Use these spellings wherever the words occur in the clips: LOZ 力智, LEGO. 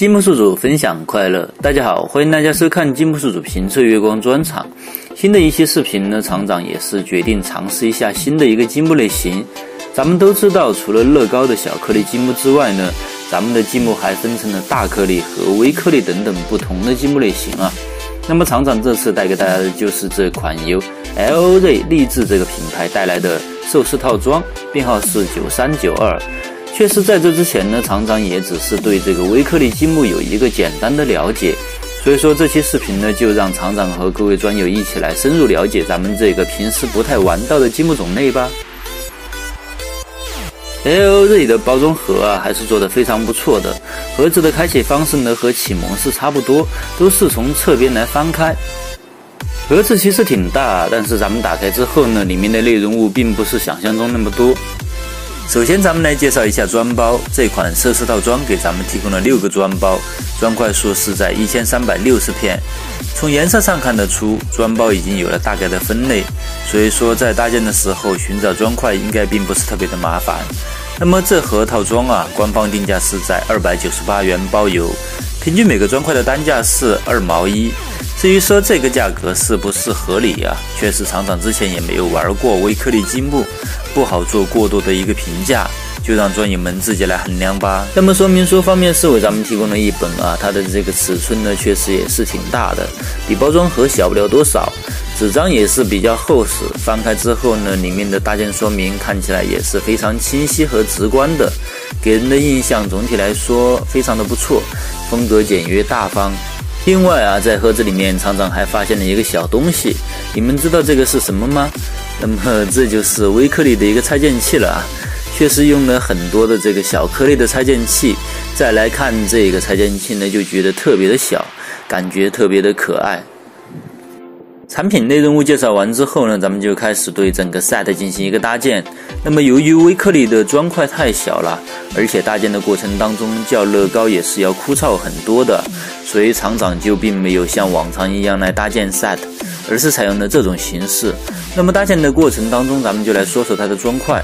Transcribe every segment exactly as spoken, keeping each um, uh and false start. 金木宿主分享快乐！大家好，欢迎大家收看金木宿主评测月光专场。新的一期视频呢，厂长也是决定尝试一下新的一个积木类型。咱们都知道，除了乐高的小颗粒积木之外呢，咱们的积木还分成了大颗粒和微颗粒等等不同的积木类型啊。那么厂长这次带给大家的就是这款由 L O Z 力智这个品牌带来的寿司套装，编号是九三九二。 确实，在这之前呢，厂长也只是对这个微颗粒积木有一个简单的了解，所以说这期视频呢，就让厂长和各位专友一起来深入了解咱们这个平时不太玩到的积木种类吧。L O Z 的包装盒啊，还是做得非常不错的。盒子的开启方式呢，和启蒙是差不多，都是从侧边来翻开。 盒子其实挺大，但是咱们打开之后呢，里面的内容物并不是想象中那么多。首先，咱们来介绍一下装包。这款寿司套装给咱们提供了六个装包，砖块数是在一千三百六十片。从颜色上看得出，装包已经有了大概的分类，所以说在搭建的时候寻找砖块应该并不是特别的麻烦。那么这盒套装啊，官方定价是在二百九十八元包邮，平均每个砖块的单价是二毛一。 至于说这个价格是不是合理啊？确实，厂长之前也没有玩过微颗粒积木，不好做过多的一个评价，就让专业们自己来衡量吧。那么说明书方面是为咱们提供了一本啊，它的这个尺寸呢，确实也是挺大的，比包装盒小不了多少。纸张也是比较厚实，翻开之后呢，里面的搭建说明看起来也是非常清晰和直观的，给人的印象总体来说非常的不错，风格简约大方。 另外啊，在盒子里面，厂长还发现了一个小东西，你们知道这个是什么吗？那么这就是微颗粒的一个拆件器了啊，确实用了很多的这个小颗粒的拆件器。再来看这个拆件器呢，就觉得特别的小，感觉特别的可爱。 产品内容物介绍完之后呢，咱们就开始对整个 set 进行一个搭建。那么由于微颗粒的砖块太小了，而且搭建的过程当中较乐高也是要枯燥很多的，所以厂长就并没有像往常一样来搭建 set， 而是采用了这种形式。那么搭建的过程当中，咱们就来说说它的砖块。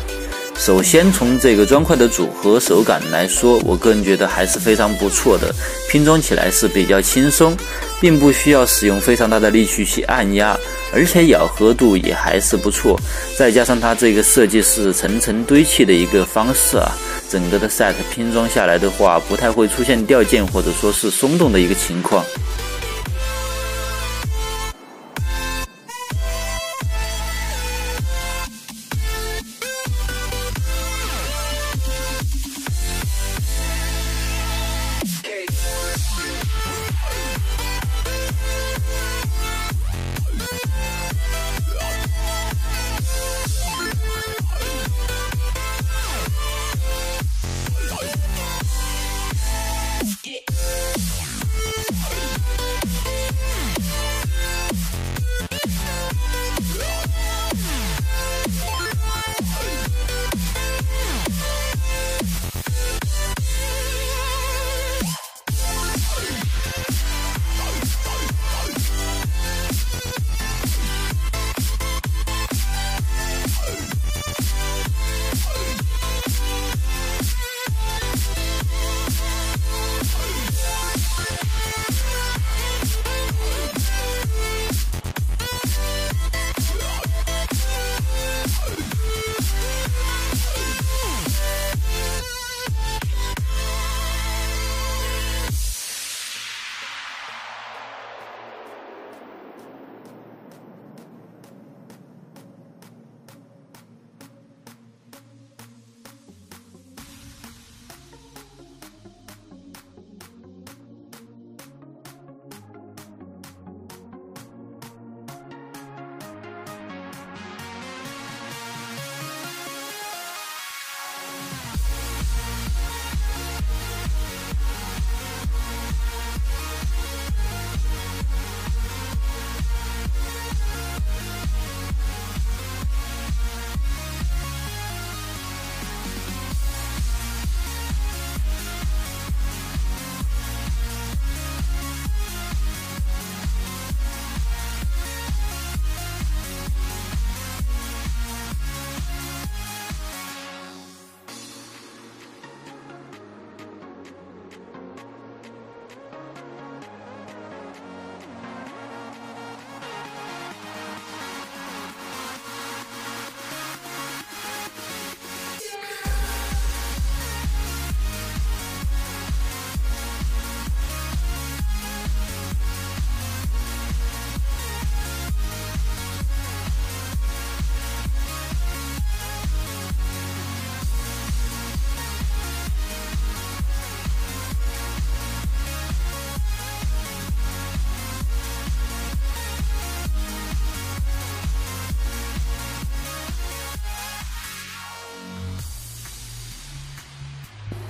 首先从这个砖块的组合手感来说，我个人觉得还是非常不错的，拼装起来是比较轻松。 并不需要使用非常大的力气去按压，而且咬合度也还是不错。再加上它这个设计是层层堆砌的一个方式啊，整个的 set 拼装下来的话，不太会出现掉件或者说是松动的一个情况。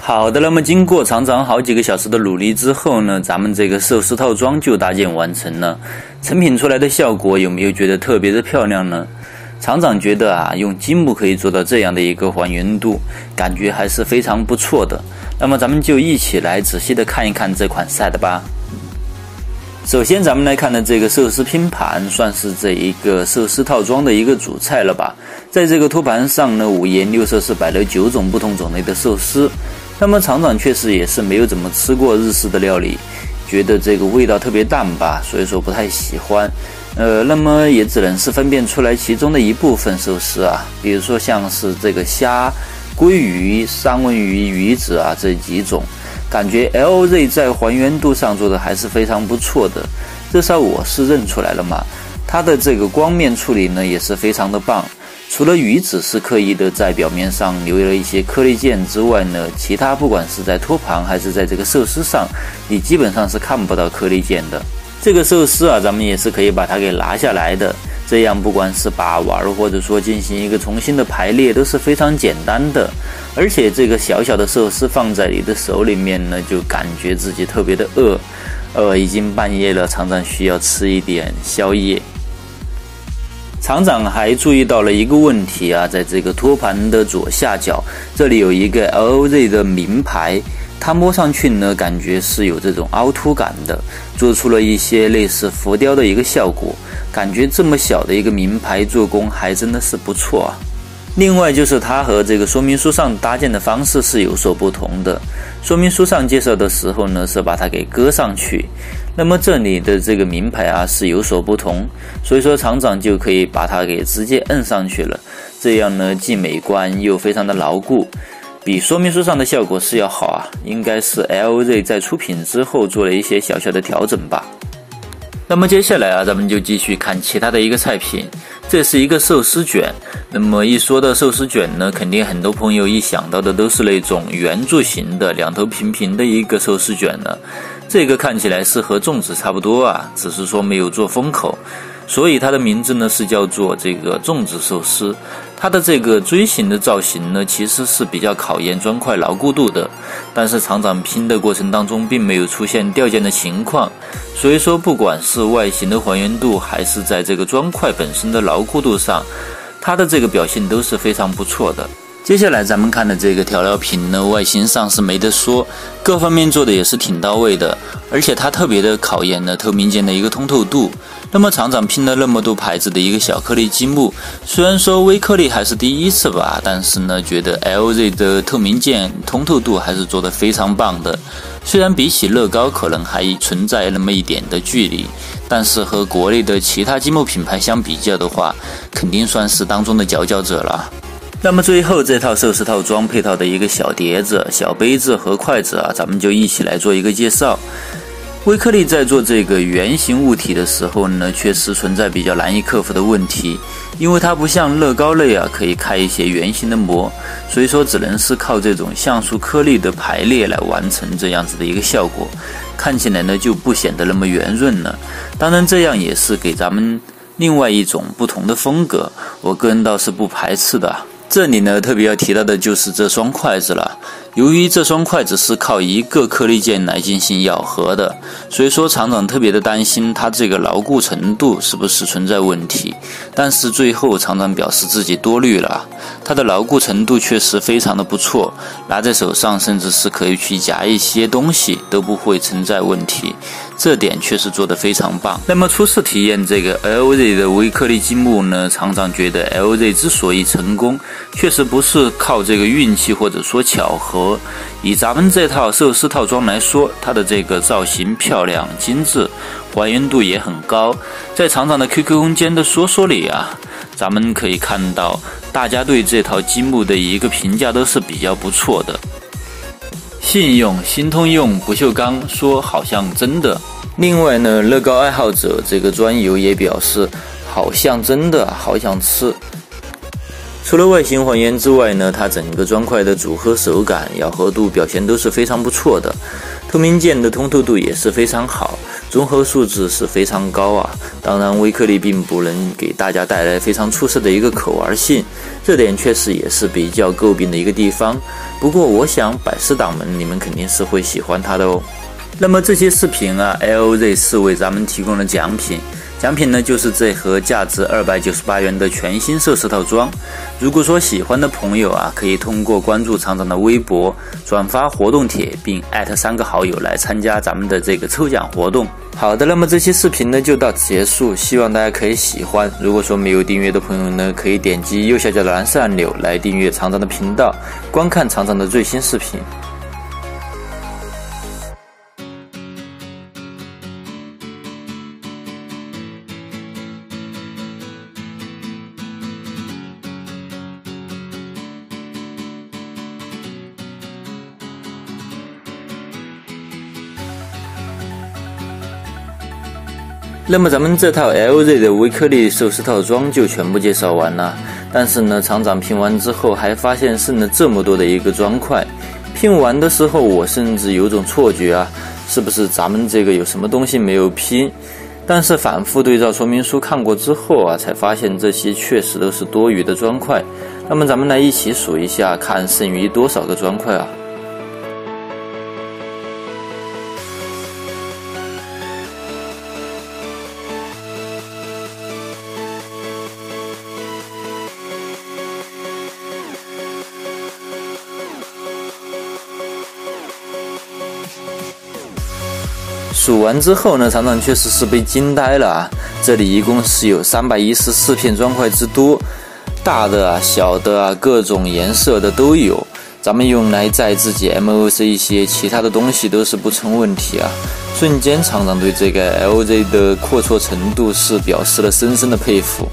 好的，那么经过长长好几个小时的努力之后呢，咱们这个寿司套装就搭建完成了。成品出来的效果有没有觉得特别的漂亮呢？厂长觉得啊，用积木可以做到这样的一个还原度，感觉还是非常不错的。那么咱们就一起来仔细的看一看这款 set 吧。首先咱们来看的这个寿司拼盘，算是这一个寿司套装的一个主菜了吧。在这个托盘上呢，五颜六色是摆了九种不同种类的寿司。那么厂长确实也是没有怎么吃过日式的料理，觉得这个味道特别淡吧，所以说不太喜欢。呃，那么也只能是分辨出来其中的一部分寿司啊，比如说像是这个虾、鲑鱼、三文鱼、鱼子啊这几种，感觉 L O Z 在还原度上做的还是非常不错的，至少我是认出来了嘛。它的这个光面处理呢也是非常的棒，除了鱼子是刻意的在表面上留了一些颗粒键之外呢，其他不管是在托盘还是在这个寿司上，你基本上是看不到颗粒键的。这个寿司啊，咱们也是可以把它给拿下来的，这样不管是把玩或者说进行一个重新的排列都是非常简单的。而且这个小小的寿司放在你的手里面呢，就感觉自己特别的饿，呃，已经半夜了，常常需要吃一点宵夜。厂长还注意到了一个问题啊，在这个托盘的左下角，这里有一个 L O Z 的名牌。它摸上去呢，感觉是有这种凹凸感的，做出了一些类似浮雕的一个效果，感觉这么小的一个名牌做工还真的是不错啊。另外就是它和这个说明书上搭建的方式是有所不同的，说明书上介绍的时候呢是把它给搁上去，那么这里的这个名牌啊是有所不同，所以说厂长就可以把它给直接摁上去了，这样呢既美观又非常的牢固。比说明书上的效果是要好啊，应该是 L O Z 在出品之后做了一些小小的调整吧。那么接下来啊，咱们就继续看其他的一个菜品，这是一个寿司卷。那么一说到寿司卷呢，肯定很多朋友一想到的都是那种圆柱形的两头平平的一个寿司卷了，这个看起来是和粽子差不多啊，只是说没有做封口，所以它的名字呢是叫做这个粽子寿司。它的这个锥形的造型呢其实是比较考验砖块牢固度的，但是厂长拼的过程当中并没有出现掉件的情况，所以说不管是外形的还原度还是在这个砖块本身的牢固度上，它的这个表现都是非常不错的。接下来咱们看的这个调料瓶呢，外形上是没得说，各方面做的也是挺到位的，而且它特别的考验了透明件的一个通透度。那么厂长拼了那么多牌子的一个小颗粒积木，虽然说微颗粒还是第一次吧，但是呢觉得 L O Z 的透明件通透度还是做得非常棒的，虽然比起乐高可能还存在那么一点的距离，但是和国内的其他积木品牌相比较的话，肯定算是当中的佼佼者了。那么最后这套寿司套装配套的一个小碟子、小杯子和筷子啊，咱们就一起来做一个介绍。微颗粒在做这个圆形物体的时候呢，确实存在比较难以克服的问题，因为它不像乐高类啊可以开一些圆形的模，所以说只能是靠这种像素颗粒的排列来完成这样子的一个效果，看起来呢就不显得那么圆润了。当然这样也是给咱们另外一种不同的风格，我个人倒是不排斥的。这里呢特别要提到的就是这双筷子了，由于这双筷子是靠一个颗粒键来进行咬合的，所以说厂长特别的担心它这个牢固程度是不是存在问题，但是最后厂长表示自己多虑了，它的牢固程度确实非常的不错，拿在手上甚至是可以去夹一些东西都不会存在问题，这点确实做得非常棒。那么初次体验这个 L O Z 的微颗粒积木呢，厂长觉得 L O Z 之所以成功，确实不是靠这个运气或者说巧合，以咱们这套寿司套装来说，它的这个造型漂亮精致，还原度也很高。在厂长的 Q Q 空间的说说里啊，咱们可以看到大家对这套积木的一个评价都是比较不错的。信用、新通用、不锈钢说好像真的。另外呢，乐高爱好者这个专友也表示好像真的好想吃。除了外形还原之外呢，它整个砖块的组合手感、咬合度表现都是非常不错的，透明件的通透度也是非常好，综合素质是非常高啊。当然，微颗粒并不能给大家带来非常出色的一个可玩性，这点确实也是比较诟病的一个地方。不过，我想百视党们你们肯定是会喜欢它的哦。那么这些视频啊 ，L O Z 为咱们提供了奖品。 奖品呢，就是这盒价值二百九十八元的全新设施套装。如果说喜欢的朋友啊，可以通过关注厂长的微博，转发活动帖，并艾特三个好友来参加咱们的这个抽奖活动。好的，那么这期视频呢就到此结束，希望大家可以喜欢。如果说没有订阅的朋友呢，可以点击右下角的蓝色按钮来订阅厂长的频道，观看厂长的最新视频。那么咱们这套 L O Z 的微颗粒寿司套装就全部介绍完了，但是呢，厂长拼完之后还发现剩了这么多的一个砖块，拼完的时候我甚至有种错觉啊，是不是咱们这个有什么东西没有拼？但是反复对照说明书看过之后啊，才发现这些确实都是多余的砖块。那么咱们来一起数一下，看剩余多少个砖块啊？ 数完之后呢，厂长确实是被惊呆了啊！这里一共是有三百一十四片砖块之多，大的啊、小的啊、各种颜色的都有。咱们用来载自己 M O C 一些其他的东西都是不成问题啊！瞬间，厂长对这个 L O Z 的阔绰程度是表示了深深的佩服。